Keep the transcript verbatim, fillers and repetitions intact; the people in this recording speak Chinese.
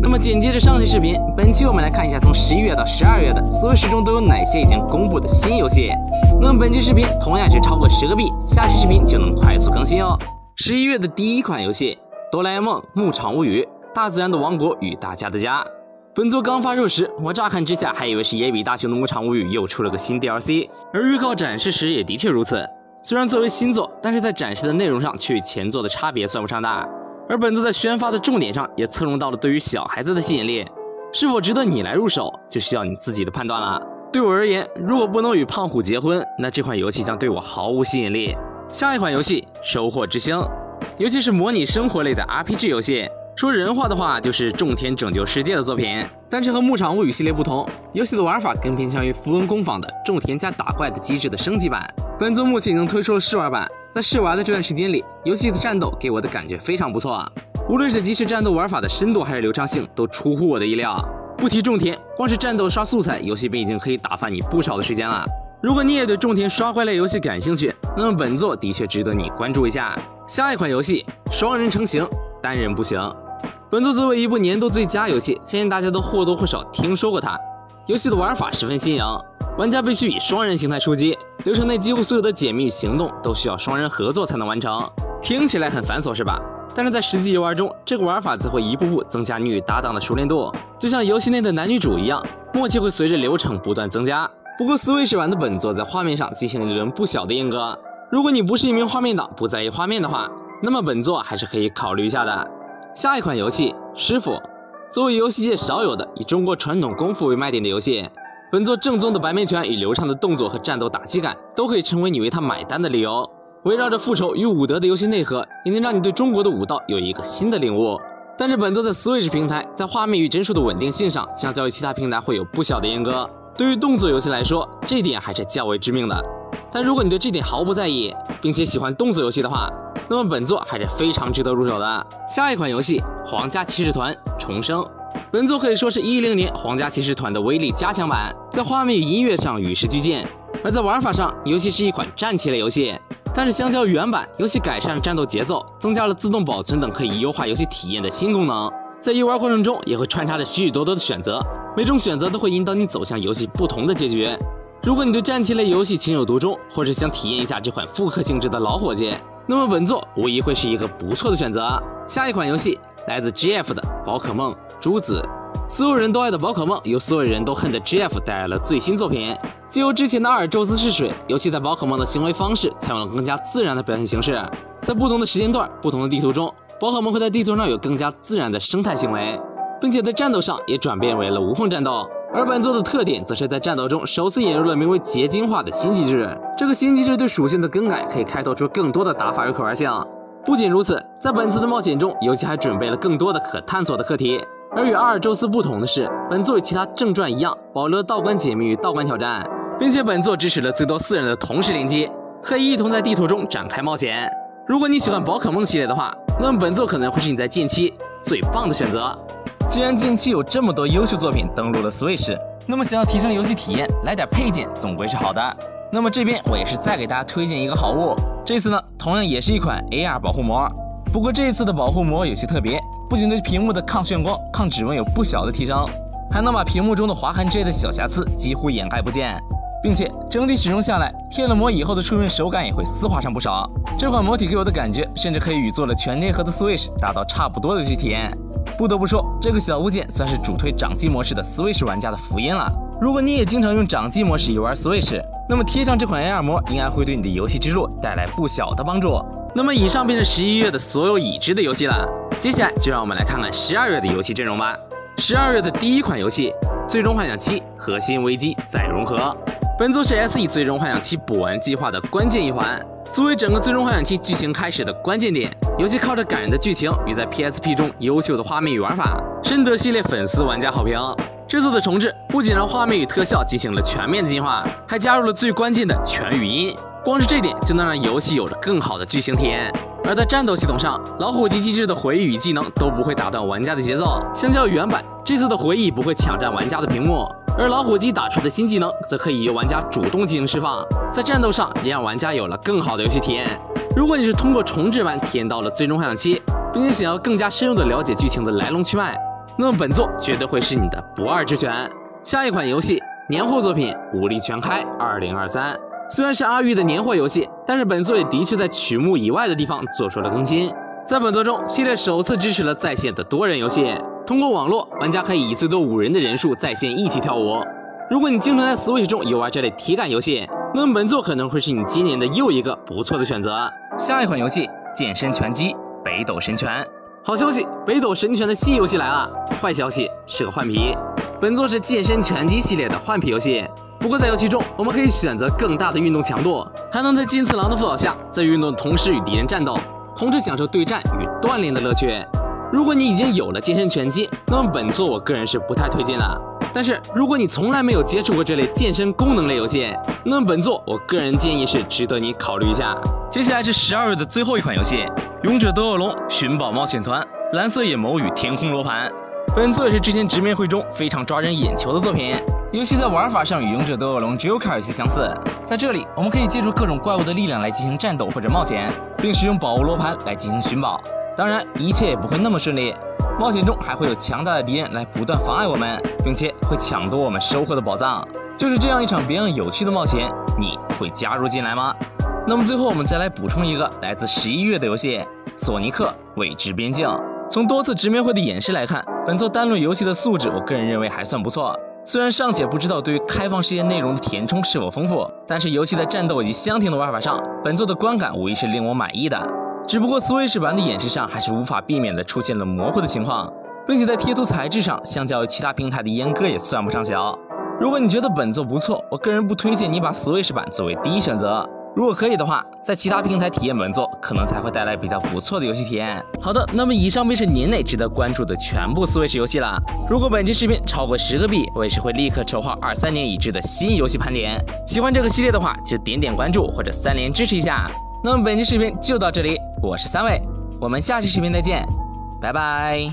那么紧接着上期视频，本期我们来看一下从十一月到十二月的 Switch 中都有哪些已经公布的新游戏。那么本期视频同样是超过十个币，下期视频就能快速更新哦。十一月的第一款游戏《哆啦 A 梦牧场物语：大自然的王国与大家的家》。 本作刚发售时，我乍看之下还以为是野比大雄的《牧场物语》又出了个新 D L C， 而预告展示时也的确如此。虽然作为新作，但是在展示的内容上却与前作的差别算不上大。而本作在宣发的重点上也侧重到了对于小孩子的吸引力，是否值得你来入手，就需要你自己的判断了。对我而言，如果不能与胖虎结婚，那这款游戏将对我毫无吸引力。下一款游戏《收获之星》，尤其是模拟生活类的 R P G 游戏。 说人话的话，就是种田拯救世界的作品，但是和《牧场物语》系列不同，游戏的玩法更偏向于符文工坊的种田加打怪的机制的升级版。本作目前已经推出了试玩版，在试玩的这段时间里，游戏的战斗给我的感觉非常不错，无论是即时战斗玩法的深度还是流畅性，都出乎我的意料。不提种田，光是战斗刷素材，游戏便已经可以打发你不少的时间了。如果你也对种田刷怪类游戏感兴趣，那么本作的确值得你关注一下。下一款游戏，双人成行，单人不行。 本作作为一部年度最佳游戏，相信大家都或多或少听说过它。游戏的玩法十分新颖，玩家必须以双人形态出击，流程内几乎所有的解密行动都需要双人合作才能完成。听起来很繁琐是吧？但是在实际游玩中，这个玩法则会一步步增加你与搭档的熟练度，就像游戏内的男女主一样，默契会随着流程不断增加。不过 Switch 版的本作在画面上进行了一轮不小的阉割，如果你不是一名画面党，不在意画面的话，那么本作还是可以考虑一下的。 下一款游戏《师傅》，作为游戏界少有的以中国传统功夫为卖点的游戏，本作正宗的白眉拳与流畅的动作和战斗打击感，都可以成为你为它买单的理由。围绕着复仇与武德的游戏内核，也能让你对中国的武道有一个新的领悟。但是本作在 Switch 平台在画面与帧数的稳定性上，相较于其他平台会有不小的阉割。对于动作游戏来说，这点还是较为致命的。但如果你对这点毫不在意，并且喜欢动作游戏的话， 那么本作还是非常值得入手的。下一款游戏《皇家骑士团重生》，本作可以说是一零年《皇家骑士团》的威力加强版，在画面与音乐上与时俱进。而在玩法上，游戏是一款战棋类游戏，但是相较于原版，游戏改善了战斗节奏，增加了自动保存等可以优化游戏体验的新功能。在游玩过程中，也会穿插着许许多多的选择，每种选择都会引导你走向游戏不同的结局。如果你对战棋类游戏情有独钟，或者想体验一下这款复刻性质的老伙计， 那么本作无疑会是一个不错的选择。下一款游戏来自 G F 的《宝可梦朱紫》，所有人都爱的宝可梦，由所有人都恨的 G F 带来了最新作品。借由之前的阿尔宙斯试水，游戏在宝可梦的行为方式采用了更加自然的表现形式。在不同的时间段、不同的地图中，宝可梦会在地图上有更加自然的生态行为，并且在战斗上也转变为了无缝战斗。 而本作的特点，则是在战斗中首次引入了名为结晶化的新机制。这个新机制对属性的更改，可以开拓出更多的打法与可玩性。不仅如此，在本次的冒险中，游戏还准备了更多的可探索的课题。而与阿尔宙斯不同的是，本作与其他正传一样，保留了道馆解密与道馆挑战，并且本作支持了最多四人的同时联机，可以一同在地图中展开冒险。如果你喜欢宝可梦系列的话，那么本作可能会是你在近期最棒的选择。 既然近期有这么多优秀作品登陆了 Switch， 那么想要提升游戏体验，来点配件总归是好的。那么这边我也是再给大家推荐一个好物，这次呢同样也是一款 A R 保护膜，不过这一次的保护膜有些特别，不仅对屏幕的抗眩光、抗指纹有不小的提升，还能把屏幕中的划痕之类的小瑕疵几乎掩盖不见，并且整体使用下来，贴了膜以后的触摸手感也会丝滑上不少。这款膜体给我的感觉，甚至可以与做了全贴合的 Switch 达到差不多的游戏体验。 不得不说，这个小物件算是主推掌机模式的 Switch 玩家的福音了。如果你也经常用掌机模式游玩 Switch， 那么贴上这款 A R 膜应该会对你的游戏之路带来不小的帮助。那么以上便是十一月的所有已知的游戏了，接下来就让我们来看看十二月的游戏阵容吧。十二月的第一款游戏《最终幻想七：核心危机再融合》，本作是 S E 最终幻想七补完计划的关键一环。 作为整个《最终幻想七》剧情开始的关键点，游戏靠着感人的剧情与在 P S P 中优秀的画面与玩法，深得系列粉丝玩家好评。这次的重置不仅让画面与特效进行了全面进化，还加入了最关键的全语音，光是这点就能让游戏有着更好的剧情体验。而在战斗系统上，老虎机机制的回忆与技能都不会打断玩家的节奏，相较于原版，这次的回忆不会抢占玩家的屏幕。 而老虎机打出的新技能，则可以由玩家主动进行释放，在战斗上也让玩家有了更好的游戏体验。如果你是通过重置版体验到了《最终幻想七》，并且想要更加深入的了解剧情的来龙去脉，那么本作绝对会是你的不二之选。下一款游戏年货作品《武力全开二零二三》，虽然是阿玉的年货游戏，但是本作也的确在曲目以外的地方做出了更新。在本作中，系列首次支持了在线的多人游戏，通过网络，玩家可以以最多五人的人数在线一起跳舞。如果你经常在 Switch 中游玩这类体感游戏，那么本作可能会是你今年的又一个不错的选择。下一款游戏健身拳击《北斗神拳》。好消息，北斗神拳的新游戏来了。坏消息是个换皮。本作是健身拳击系列的换皮游戏，不过在游戏中我们可以选择更大的运动强度，还能在金次郎的辅导下，在运动的同时与敌人战斗，同时享受对战与锻炼的乐趣。如果你已经有了健身拳击，那么本作我个人是不太推荐的。但是如果你从来没有接触过这类健身功能类游戏，那么本作我个人建议是值得你考虑一下。接下来是十二月的最后一款游戏《勇者斗恶龙：寻宝冒险团》，蓝色眼眸与天空罗盘。本作也是之前直面会中非常抓人眼球的作品。游戏在玩法上与《勇者斗恶龙》只有卡游戏相似，在这里我们可以借助各种怪物的力量来进行战斗或者冒险，并使用宝物罗盘来进行寻宝。当然，一切也不会那么顺利。冒险中还会有强大的敌人来不断妨碍我们，并且会抢夺我们收获的宝藏。就是这样一场别样有趣的冒险，你会加入进来吗？那么最后我们再来补充一个来自十一月的游戏《索尼克：未知边境》。从多次直面会的演示来看，本作单论游戏的素质我个人认为还算不错。虽然尚且不知道对于开放世界内容的填充是否丰富，但是游戏在战斗以及相挺的玩法上，本作的观感无疑是令我满意的。只不过 Switch 版的演示上还是无法避免的出现了模糊的情况，并且在贴图材质上，相较于其他平台的阉割也算不上小。如果你觉得本作不错，我个人不推荐你把 Switch 版作为第一选择。如果可以的话，在其他平台体验本作，可能才会带来比较不错的游戏体验。好的，那么以上便是年内值得关注的全部 Switch 游戏了。如果本期视频超过十个币，我也是会立刻筹划二三年已至的新游戏盘点。喜欢这个系列的话，就点点关注或者三连支持一下。那么本期视频就到这里，我是三位，我们下期视频再见，拜拜。